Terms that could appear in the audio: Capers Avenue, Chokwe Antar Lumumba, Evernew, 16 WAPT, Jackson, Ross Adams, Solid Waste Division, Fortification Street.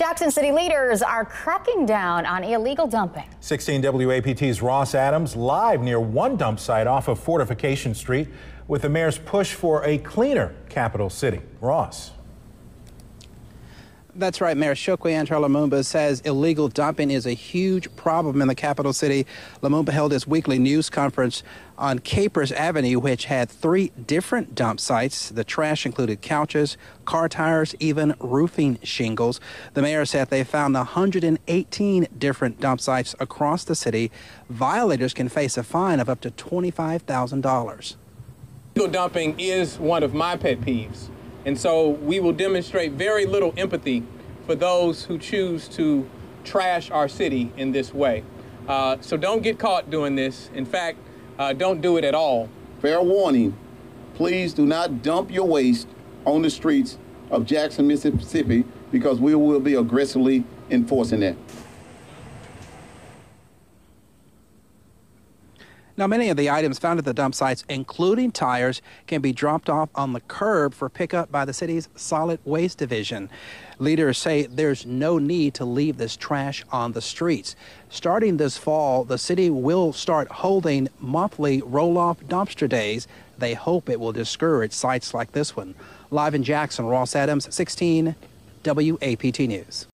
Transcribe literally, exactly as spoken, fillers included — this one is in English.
Jackson city leaders are cracking down on illegal dumping. sixteen W A P T's Ross Adams live near one dump site off of Fortification Street with the mayor's push for a cleaner capital city. Ross. That's right, Mayor Chokwe Antar Lumumba says illegal dumping is a huge problem in the capital city. Lumumba held his weekly news conference on Capers Avenue, which had three different dump sites. The trash included couches, car tires, even roofing shingles. The mayor said they found one hundred eighteen different dump sites across the city. Violators can face a fine of up to twenty-five thousand dollars. Illegal dumping is one of my pet peeves. And so we will demonstrate very little empathy for those who choose to trash our city in this way. Uh, so don't get caught doing this. In fact, uh, don't do it at all. Fair warning, please do not dump your waste on the streets of Jackson, Mississippi, because we will be aggressively enforcing that. Now, many of the items found at the dump sites, including tires, can be dropped off on the curb for pickup by the city's Solid Waste Division. Leaders say there's no need to leave this trash on the streets. Starting this fall, the city will start holding monthly roll-off dumpster days. They hope it will discourage sites like this one. Live in Jackson, Ross Adams, sixteen W A P T News.